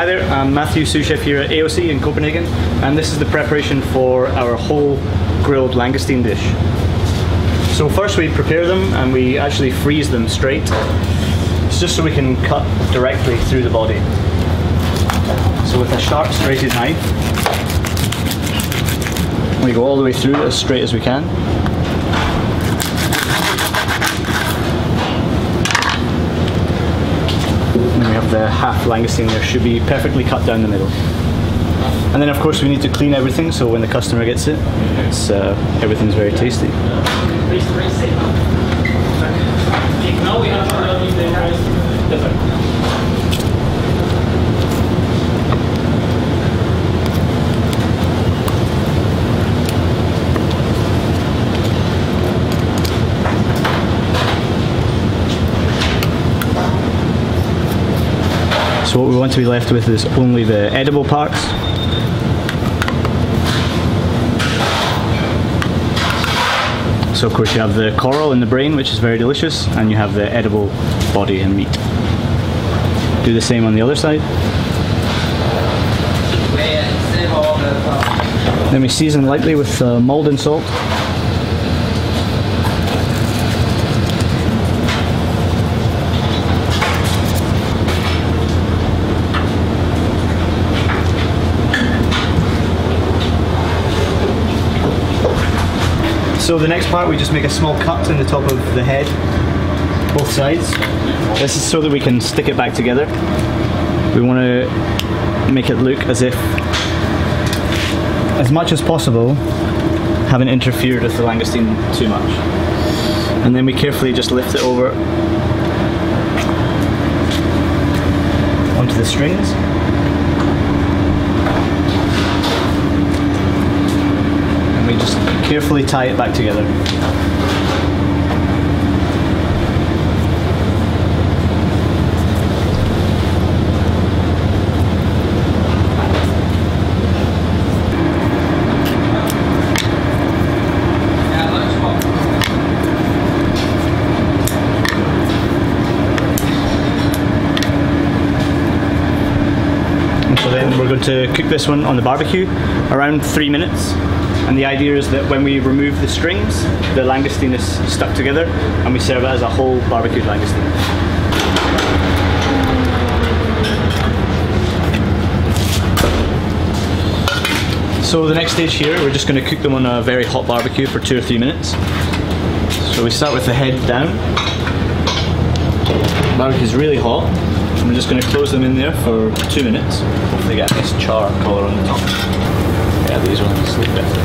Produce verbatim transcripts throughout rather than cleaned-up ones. Hi there, I'm Matthew Sous Chef here at A O C in Copenhagen, and this is the preparation for our whole grilled langoustine dish. So first we prepare them and we actually freeze them straight. It's just so we can cut directly through the body. So with a sharp straighted knife, we go all the way through as straight as we can. Then we have the half langoustine there, should be perfectly cut down the middle. And then of course we need to clean everything, so when the customer gets it, it's, uh, everything's very tasty. So what we want to be left with is only the edible parts. So of course you have the coral and the brain, which is very delicious, and you have the edible body and meat. Do the same on the other side. Then we season lightly with uh, mulled and salt. So the next part, we just make a small cut in the top of the head, both sides. This is so that we can stick it back together. We want to make it look as if, as much as possible, haven't interfered with the langoustine too much. And then we carefully just lift it over onto the strings. Carefully tie it back together. And so then we're going to cook this one on the barbecue around three minutes. And the idea is that when we remove the strings, the langoustine is stuck together, and we serve it as a whole barbecued langoustine. So the next stage here, we're just going to cook them on a very hot barbecue for two or three minutes. So we start with the head down. The barbecue's really hot, and we're just going to close them in there for two minutes. Hopefully get a nice char colour on the top. Yeah, these ones sleep better.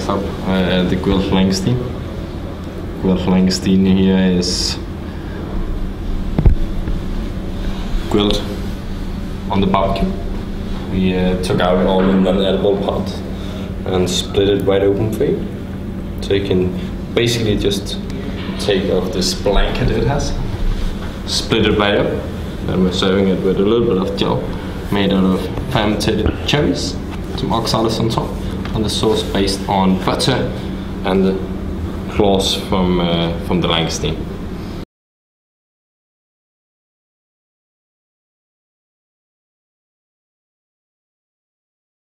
Summer Club uh, at the Guelph Langoustine. Guelph Langoustine here is grilled on the barbecue. We uh, took out all the non-edible parts and split it wide open for you. So you can basically just take off this blanket it has, split it right up, and we're serving it with a little bit of gel made out of fermented cherries, some oxalis on top, and the sauce based on butter and the claws from, uh, from the langoustine.